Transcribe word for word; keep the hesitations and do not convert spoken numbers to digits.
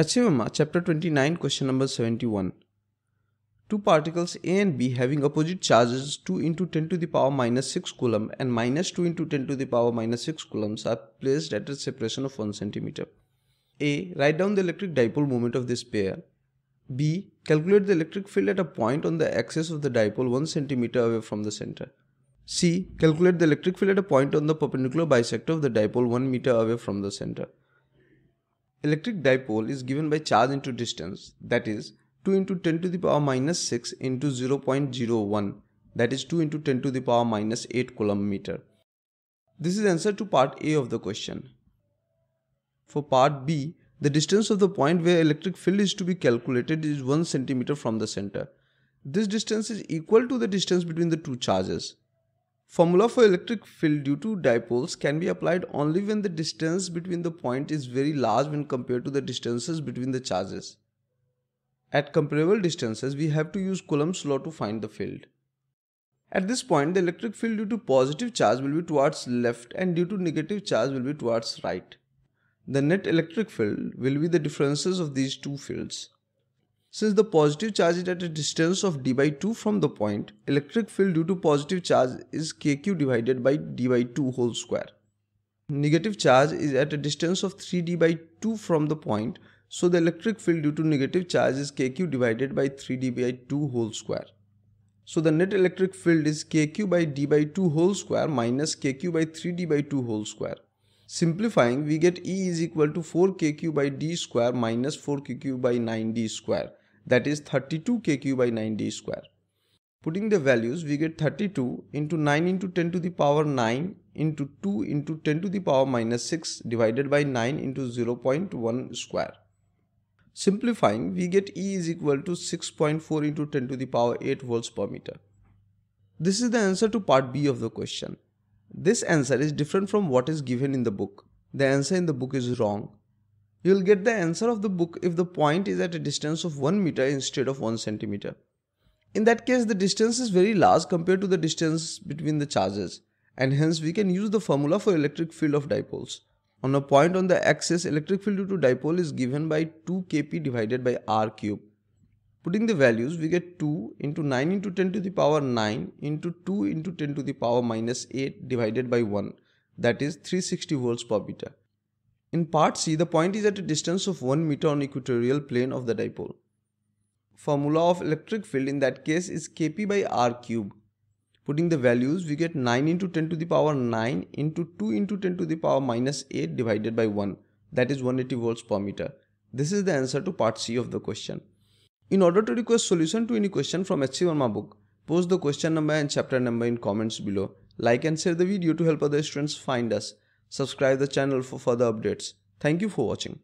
H. C. Verma, chapter twenty-nine, question number seventy-one. Two particles A and B having opposite charges two into ten to the power minus six coulomb and minus two into ten to the power minus six coulombs are placed at a separation of one centimeter. A. Write down the electric dipole moment of this pair. B. Calculate the electric field at a point on the axis of the dipole one centimeter away from the center. C. Calculate the electric field at a point on the perpendicular bisector of the dipole one meter away from the center. Electric dipole is given by charge into distance, that is two into ten to the power minus six into zero point zero one, that is two into ten to the power minus eight coulomb meter. This is answer to part A of the question. For part B, the distance of the point where electric field is to be calculated is one centimeter from the center. This distance is equal to the distance between the two charges. Formula for electric field due to dipoles can be applied only when the distance between the point is very large when compared to the distances between the charges. At comparable distances, we have to use Coulomb's law to find the field. At this point, the electric field due to positive charge will be towards left and due to negative charge will be towards right. The net electric field will be the differences of these two fields. Since the positive charge is at a distance of d by two from the point, electric field due to positive charge is kq divided by d by two whole square. Negative charge is at a distance of three d by two from the point, so the electric field due to negative charge is kq divided by three d by two whole square. So the net electric field is kq by d by two whole square minus kq by three d by two whole square. Simplifying, we get E is equal to four k q by d square minus four k q by nine d square, that is thirty-two k q by nine d square. Putting the values, we get thirty-two into nine into ten to the power nine into two into ten to the power minus six divided by nine into zero point one square. Simplifying, we get E is equal to six point four into ten to the power eight volts per meter. This is the answer to part B of the question. This answer is different from what is given in the book. The answer in the book is wrong. You will get the answer of the book if the point is at a distance of one meter instead of one centimeter. In that case, the distance is very large compared to the distance between the charges, and hence we can use the formula for electric field of dipoles. On a point on the axis, electric field due to dipole is given by two k p divided by r cube. Putting the values, we get two into nine into ten to the power nine into two into ten to the power minus eight divided by one, that is three hundred sixty volts per meter. In part C, the point is at a distance of one meter on equatorial plane of the dipole. Formula of electric field in that case is kp by r cube. Putting the values, we get nine into ten to the power nine into two into ten to the power minus eight divided by one, that is one hundred eighty volts per meter. This is the answer to part C of the question. In order to request solution to any question from H. C. Verma book, post the question number and chapter number in comments below. Like and share the video to help other students find us. Subscribe the channel for further updates. Thank you for watching.